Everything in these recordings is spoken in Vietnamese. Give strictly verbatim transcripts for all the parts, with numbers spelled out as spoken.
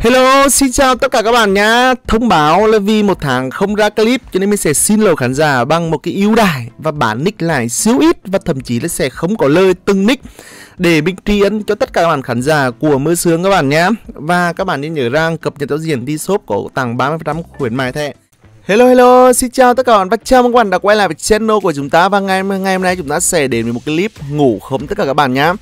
Hello, xin chào tất cả các bạn nhá. Thông báo là vì một tháng không ra clip cho nên mình sẽ xin lỗi khán giả bằng một cái ưu đãi và bán nick lại siêu ít và thậm chí là sẽ không có lời từng nick để mình tri ân cho tất cả các bạn khán giả của MSuong các bạn nhá. Và các bạn nên nhớ rằng cập nhật giao diện đi shop có tặng ba mươi phần trăm khuyến mại thế. Hello hello, xin chào tất cả các bạn và chào mừng các bạn đã quay lại với channel của chúng ta. Và ngày ngày hôm nay chúng ta sẽ đến với một clip ngủ không tất cả các bạn nhá.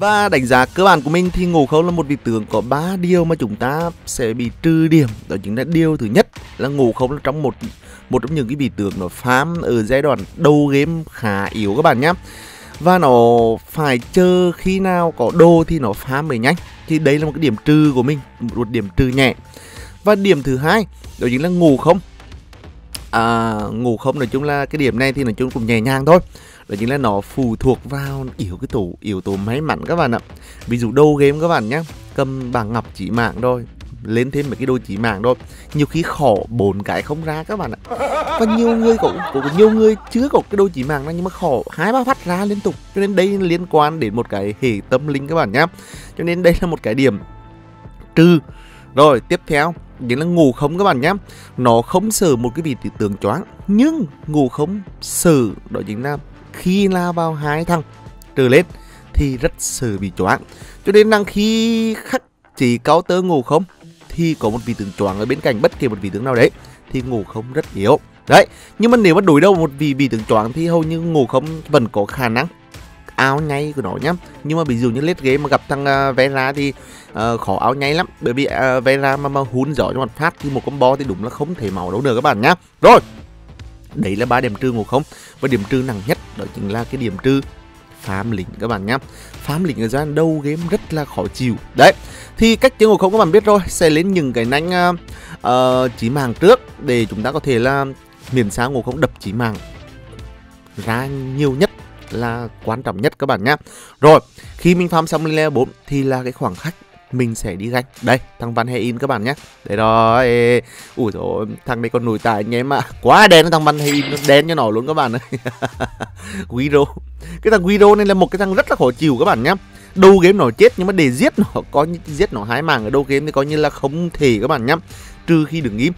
Và đánh giá cơ bản của mình thì Ngộ Không là một vị tướng có ba điều mà chúng ta sẽ bị trừ điểm. Đó chính là điều thứ nhất là Ngộ Không là trong một một trong những cái vị tướng nó farm ở giai đoạn đầu game khá yếu các bạn nhé. Và nó phải chờ khi nào có đồ thì nó farm mới nhanh. Thì đấy là một cái điểm trừ của mình, một điểm trừ nhẹ. Và điểm thứ hai đó chính là Ngộ Không. À, Ngộ Không nói chung là cái điểm này thì nói chung cũng nhẹ nhàng thôi. Đó chính là nó phụ thuộc vào yếu cái tủ, yếu tố may mắn các bạn ạ. Ví dụ đầu game các bạn nhé, cầm bảng ngọc chỉ mạng thôi, lên thêm một cái đôi chỉ mạng thôi, nhiều khi khổ bốn cái không ra các bạn ạ. Và nhiều người cũng, cũng nhiều người chưa có cái đôi chỉ mạng này nhưng mà khổ hai ba phát ra liên tục. Cho nên đây liên quan đến một cái hệ tâm linh các bạn nhé. Cho nên đây là một cái điểm trừ. Rồi tiếp theo chính là Ngộ Không các bạn nhé. Nó không sợ một cái vị tướng choáng, nhưng Ngộ Không sợ đó chính là khi lao vào hai thằng trở lên thì rất sợ bị choáng. Cho nên rằng khi khắc chỉ counter Ngộ Không thì có một vị tướng choáng ở bên cạnh bất kỳ một vị tướng nào đấy thì Ngộ Không rất yếu. Đấy, nhưng mà nếu mà đối đầu một vị vị tướng choáng thì hầu như Ngộ Không vẫn có khả năng áo nháy của nó nhá. Nhưng mà ví dụ như lết game mà gặp thằng uh, Vera thì uh, khó áo nháy lắm. Bởi vì uh, Vera mà, mà hún gió cho mặt phát thì một combo thì đúng là không thể máu đâu được các bạn nhá. Rồi, đấy là ba điểm trừ Ngộ Không. Và điểm trừ nặng nhất đó chính là cái điểm trừ phám lính các bạn nhá. Phám lính ở gian đâu game rất là khó chịu. Đấy, thì cách chơi Ngộ Không các bạn biết rồi, sẽ lên những cái nanh uh, uh, chí mạng trước để chúng ta có thể là miền sáng Ngộ Không đập chí mạng ra nhiều nhất là quan trọng nhất các bạn nhé. Rồi, khi mình farm xong lên level bốn thì là cái khoảng khắc mình sẽ đi gánh. Đây, thằng Văn Hayin các bạn nhé. Đấy rồi. Ủa rồi, thằng này còn nổi tài anh em ạ. Quá đen thằng Văn Hayin, nó đen cho nó luôn các bạn ơi. Quý Rô. Cái thằng Quý Rô này là một cái thằng rất là khó chịu các bạn nhé. Đầu game nó chết nhưng mà để giết nó, có như giết nó hai mảng ở đầu game thì coi như là không thể các bạn nhé. Trừ khi đứng im.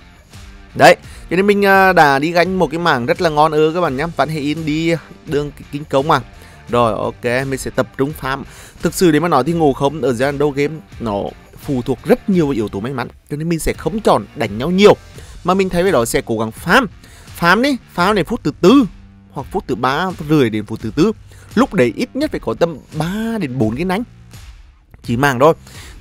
Đấy, cho nên mình đã đi gánh một cái mảng rất là ngon ơ các bạn nhé. Văn Hayin đi đường kinh cống à. Rồi ok, mình sẽ tập trung farm. Thực sự để mà nói thì Ngộ Không ở giai đoạn đầu game nó phụ thuộc rất nhiều vào yếu tố may mắn. Cho nên mình sẽ không chọn đánh nhau nhiều, mà mình thấy với đó sẽ cố gắng farm. Farm đi, farm đến phút thứ tư hoặc phút thứ ba rưỡi đến phút thứ tư. Lúc đấy ít nhất phải có tầm ba đến bốn cái nánh chỉ màng thôi.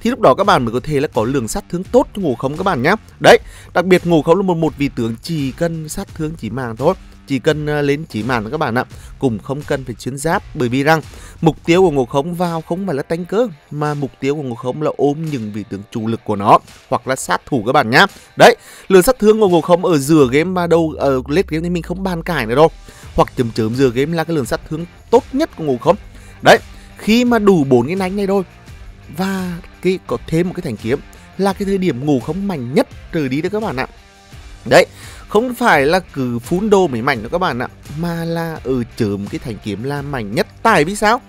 Thì lúc đó các bạn mới có thể là có lượng sát thương tốt cho Ngộ Không các bạn nhé. Đấy, đặc biệt Ngộ Không là một một vị tướng chỉ cần sát thương chỉ màng thôi, chỉ cần lên chỉ màn các bạn ạ, cùng không cần phải chuyên giáp. Bởi vì rằng mục tiêu của Ngộ Không vào không phải là tánh cơ, mà mục tiêu của Ngộ Không là ôm những vị tướng chủ lực của nó hoặc là sát thủ các bạn nhá. Đấy, lượng sát thương của Ngộ Không ở giữa game mà đâu ở late game thì mình không bàn cãi nữa đâu, hoặc chấm chấm giữa game là cái lượng sát thương tốt nhất của Ngộ Không. Đấy, khi mà đủ bốn cái nánh này thôi và cái có thêm một cái thành kiếm là cái thời điểm Ngộ Không mạnh nhất trừ đi đấy các bạn ạ. Đấy, không phải là cứ phun đô mới mạnh đó các bạn ạ, mà là ở chớm cái thành kiếm là mạnh nhất. Tại vì sao?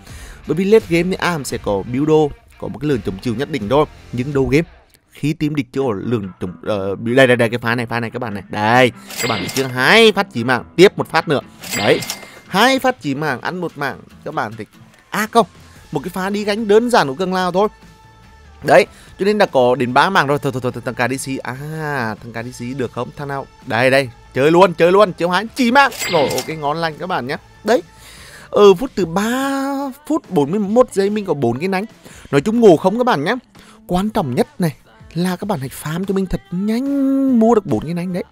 Bởi vì late game thì A M sẽ có build đô, có một cái lượng chống chịu nhất định thôi. Nhưng đầu game khi team địch chưa có lượng chống... Uh, đây, đây, đây, cái phá này, phá này các bạn này. Đây, các bạn chưa hai phát chỉ mạng, tiếp một phát nữa. Đấy, hai phát chỉ mạng, ăn một mạng. Các bạn thì... À không, một cái phá đi gánh đơn giản của Cường Lao thôi. Đấy, cho nên đã có đến ba mảng rồi. Thôi thôi thôi, thằng Kairisi, à thằng Kairisi được không? Thằng nào? Đây đây, chơi luôn, chơi luôn, chiếu hái chỉ mạng. Rồi ok, ngon lành các bạn nhé. Đấy, ở phút từ ba phút bốn mươi mốt giây mình có bốn cái nánh. Nói chung Ngộ Không các bạn nhé, quan trọng nhất này là các bạn hãy farm cho mình thật nhanh, mua được bốn cái nánh đấy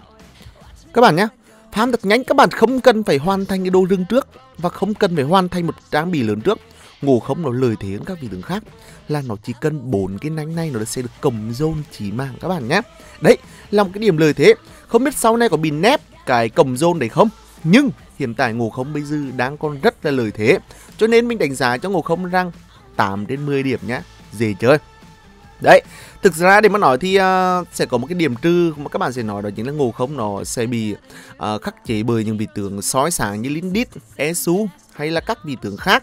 các bạn nhé. Farm thật nhanh, các bạn không cần phải hoàn thành cái đồ rừng trước và không cần phải hoàn thành một trang bị lớn trước. Ngộ Không nó lợi thế hơn các vị tướng khác là nó chỉ cần bốn cái nánh này nó sẽ được cầm zone chỉ mạng các bạn nhé. Đấy là một cái điểm lợi thế. Không biết sau này có bị nép cái cầm zone đấy không, nhưng hiện tại Ngộ Không bây giờ đang còn rất là lợi thế. Cho nên mình đánh giá cho Ngộ Không rằng tám đến mười điểm nhá, dễ chơi. Đấy, thực ra để mà nói thì uh, sẽ có một cái điểm trừ mà các bạn sẽ nói, đó chính là Ngộ Không nó sẽ bị uh, khắc chế bởi những vị tướng sói sáng như Lindis, Esu hay là các vị tướng khác,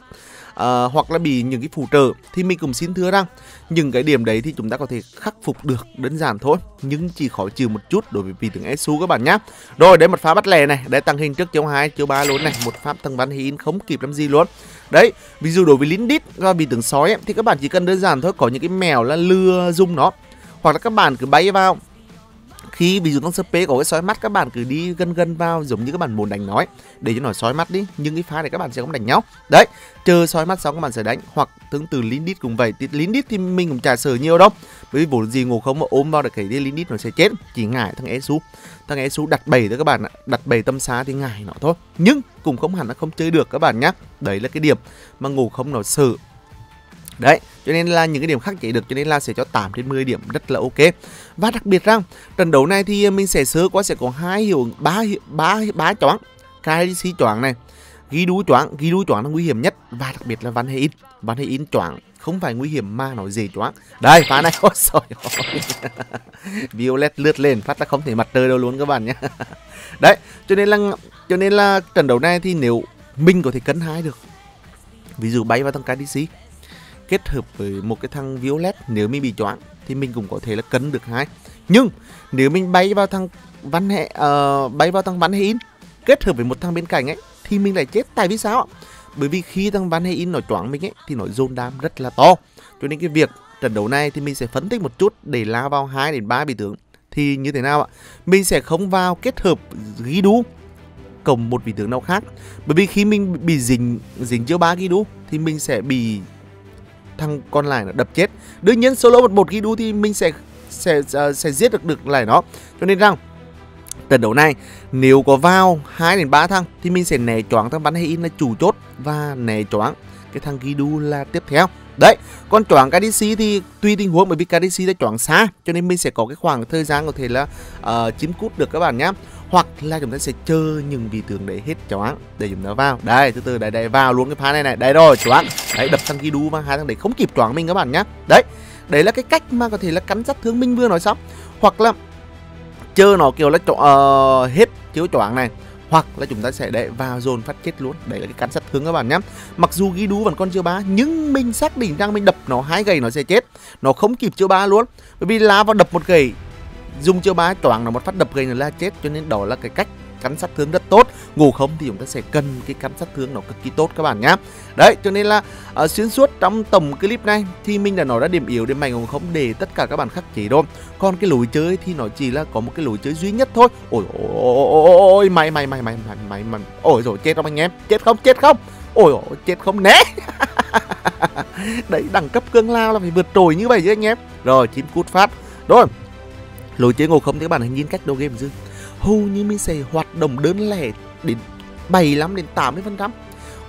uh, hoặc là bị những cái phụ trợ. Thì mình cũng xin thưa rằng những cái điểm đấy thì chúng ta có thể khắc phục được đơn giản thôi, nhưng chỉ khó chịu một chút đối với vị tướng Esu các bạn nhé. Rồi, đấy một phá bắt lẻ này, đấy tăng hình trước chiều hai, chiều ba luôn này, một pháp thằng Văn Hayin không kịp làm gì luôn. Đấy, ví dụ đối với Lindis và vị tướng sói ấy, thì các bạn chỉ cần đơn giản thôi, có những cái mèo là lừa dung nó, hoặc là các bạn cứ bay vào. Khi ví dụ con Spé có cái sói mắt, các bạn cứ đi gần gần vào giống như các bạn muốn đánh nói để cho nó sói mắt đi, nhưng cái phá này các bạn sẽ không đánh nhau. Đấy, chờ sói mắt xong các bạn sẽ đánh, hoặc tương tự Lindis cũng vậy. Thì Lindis thì mình cũng chả sợ nhiều đâu, bởi vì vốn gì Ngộ Không mà ôm vào được cái Lindis nó sẽ chết, chỉ ngại thằng Esu. Thằng Esu đặt bầy thôi các bạn ạ, đặt bầy tâm xá thì ngại nó thôi, nhưng cũng không hẳn là không chơi được các bạn nhá. Đấy là cái điểm mà Ngộ Không nó sợ. Đấy, cho nên là những cái điểm khắc chế được, cho nên là sẽ cho tám trên mười điểm, rất là ok. Và đặc biệt rằng trận đấu này thì mình sẽ sơ qua sẽ có hai hiệu ứng, ba hiệu ba ba choáng, Kairisi choáng này, ghi đu choáng, ghi đu choáng là nguy hiểm nhất, và đặc biệt là Văn Hayin, Văn Hayin choáng không phải nguy hiểm mà nó dễ choáng. Đây, phá này, ôi trời ơi. Violet lướt lên phát là không thể mặt trời đâu luôn các bạn nhé. Đấy, cho nên là cho nên là trận đấu này thì nếu mình có thể cân hai được, ví dụ bay vào thằng ca đê xê kết hợp với một cái thằng Violet, nếu mình bị choáng thì mình cũng có thể là cấn được hai. Nhưng nếu mình bay vào thằng Văn Hệ uh, bay vào thằng Văn Hayin kết hợp với một thằng bên cạnh ấy thì mình lại chết. Tại vì sao? Bởi vì khi thằng Văn Hayin nó choáng mình ấy thì nó dồn đam rất là to. Cho nên cái việc trận đấu này thì mình sẽ phân tích một chút để lao vào hai đến ba bị tướng thì như thế nào ạ? Mình sẽ không vào kết hợp ghi đu cộng một vị tướng nào khác, bởi vì khi mình bị dính dính giữa ba ghi đu thì mình sẽ bị thằng còn lại nó đập chết. Đương nhiên solo một một ghi đu thì mình sẽ sẽ sẽ, sẽ giết được được lại nó. Cho nên rằng trận đấu này nếu có vào hai đến ba thằng thì mình sẽ né choáng thằng Văn Hayin là chủ chốt và né choáng cái thằng ghi đu là tiếp theo. Đấy, còn choáng ca đê xê thì tùy tình huống, bởi vì ca đê xê đã choáng xa cho nên mình sẽ có cái khoảng thời gian có thể là uh, chiếm cút được các bạn nhé. Hoặc là chúng ta sẽ chờ những vị tướng để hết choáng để chúng ta vào. Đây, từ từ, đây, đây, vào luôn cái phá này này. Đấy rồi, choáng. Đấy, đập thằng Kidu và hai thằng đấy không kịp choáng mình các bạn nhá. Đấy, đấy là cái cách mà có thể là cắn sát thương mình vừa nói xong. Hoặc là chờ nó kiểu là uh, hết chiếu choáng này, hoặc là chúng ta sẽ để vào dồn phát chết luôn. Đấy là cái cắn sát thương các bạn nhé. Mặc dù ghi đú vẫn còn chưa ba, nhưng mình xác định rằng mình đập nó hai gầy nó sẽ chết, nó không kịp chưa ba luôn. Bởi vì lá vào đập một gầy, dùng chiêu ba choáng là một phát đập gây là chết. Cho nên đó là cái cách cắn sát thương rất tốt. Ngộ Không thì chúng ta sẽ cần cái cắn sát thương nó cực kỳ tốt các bạn nhá. Đấy, cho nên là uh, xuyên suốt trong tổng clip này thì mình đã nói ra điểm yếu điểm mạnh Ngộ Không để tất cả các bạn khắc chế rồi. Còn cái lối chơi thì nó chỉ là có một cái lối chơi duy nhất thôi. Ôi ôi ôi ôi ôi mày mày mày mày mày mày mày. Ôi rồi chết không anh em, chết không chết không. Ôi ôi chết không né. Đấy, đẳng cấp cương lao là phải vượt trội như vậy chứ anh em. Rồi chín cút phát. Rồi. Lối chơi Ngộ Không thì các bạn hãy nhìn cách đầu game dư. Hầu như mình sẽ hoạt động đơn lẻ đến bảy mươi lăm đến tám mươi phần trăm.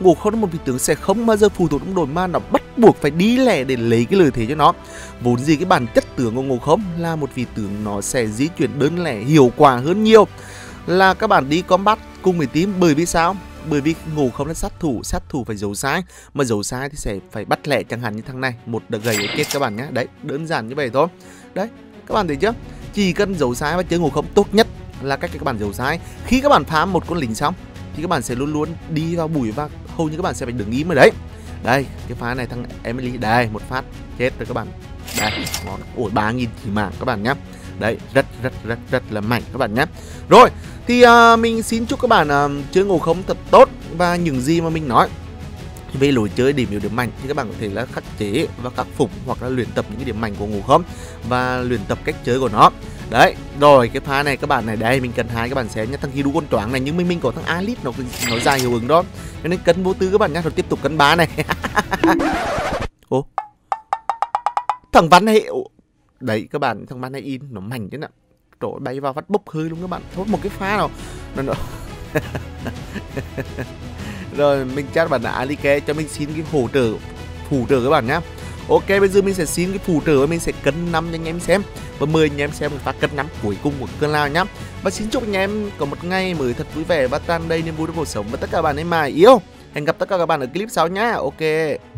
Ngộ Không một vị tướng sẽ không bao giờ phụ thuộc trong đội mà nó bắt buộc phải đi lẻ để lấy cái lợi thế cho nó. Vốn gì cái bản chất tướng của Ngộ Không là một vị tướng nó sẽ di chuyển đơn lẻ hiệu quả hơn nhiều là các bạn đi combat cùng với team. Bởi vì sao? Bởi vì Ngộ Không là sát thủ, sát thủ phải giấu sai, mà giấu sai thì sẽ phải bắt lẻ, chẳng hạn như thằng này, một đợt gầy để chết các bạn nhé. Đấy, đơn giản như vậy thôi. Đấy, các bạn thấy chưa? Chỉ cần giấu sai và chơi Ngộ Không tốt nhất là cách các bạn giấu sai. Khi các bạn phá một con lính xong thì các bạn sẽ luôn luôn đi vào bụi và hầu như các bạn sẽ phải đứng im ở đấy. Đây, cái phá này thằng Emily, đây một phát chết rồi các bạn. Đây, ngon, ủa ba nghìn chỉ mạng các bạn nhé. Đấy, rất rất rất rất là mạnh các bạn nhé. Rồi, thì uh, mình xin chúc các bạn uh, chơi Ngộ Không thật tốt. Và những gì mà mình nói về lối chơi điểm yếu điểm mạnh thì các bạn có thể là khắc chế và khắc phục, hoặc là luyện tập những cái điểm mạnh của Ngộ Không và luyện tập cách chơi của nó. Đấy, rồi cái pha này các bạn này, đây mình cần hai các bạn xé nhá. Thằng khi đu con choáng này, nhưng mình mình có thằng Alit nó nó dài hiệu ứng đó, cho nên cân vô tư các bạn nhá. Rồi tiếp tục cân bá này. Ô, thằng Văn Hệ đấy các bạn, thằng Văn Hayin nó mạnh thế nào, trời ơi, bay vào vắt bốc hơi luôn các bạn. Thôi một cái pha nào nó, nó... Rồi mình chat bạn là Alike cho mình xin cái hỗ trợ phụ trợ các bạn nhá. Ok, bây giờ mình sẽ xin cái phụ trợ, mình sẽ cân năm cho anh em xem và mời anh em xem người ta cân năm cuối cùng của cơn lao nhá. Và xin chúc anh em có một ngày mới thật vui vẻ và tràn đầy niềm vui trong cuộc sống, và tất cả bạn em mà yêu. Hẹn gặp tất cả các bạn ở clip sau nhá. Ok.